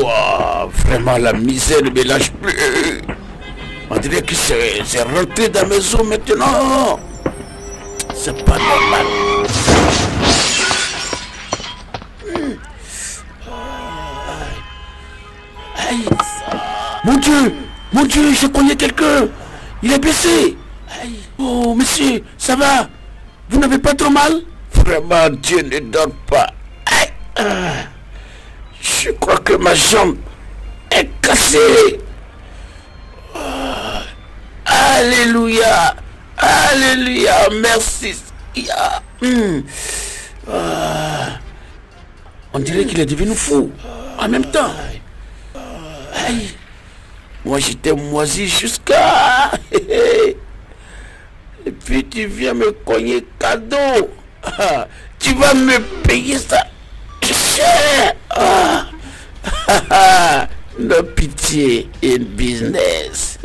Ouah, vraiment la misère ne me lâche plus. On dirait que c'est rentré dans mes os maintenant. C'est pas normal. Aïe. Mon Dieu, je connais quelqu'un. Il est blessé. Aïe. Oh, monsieur, ça va? Vous n'avez pas trop mal? Vraiment, Dieu ne dort pas. Aïe. Ah. Je crois que ma jambe est cassée. Oh. Alléluia. Alléluia. Merci. Yeah. On dirait qu'il est devenu fou. En même temps. Aïe. Moi j'étais moisi jusqu'à... Et puis tu viens me cogner cadeau. Ah. Tu vas me payer ça. Ah. No pitié in business.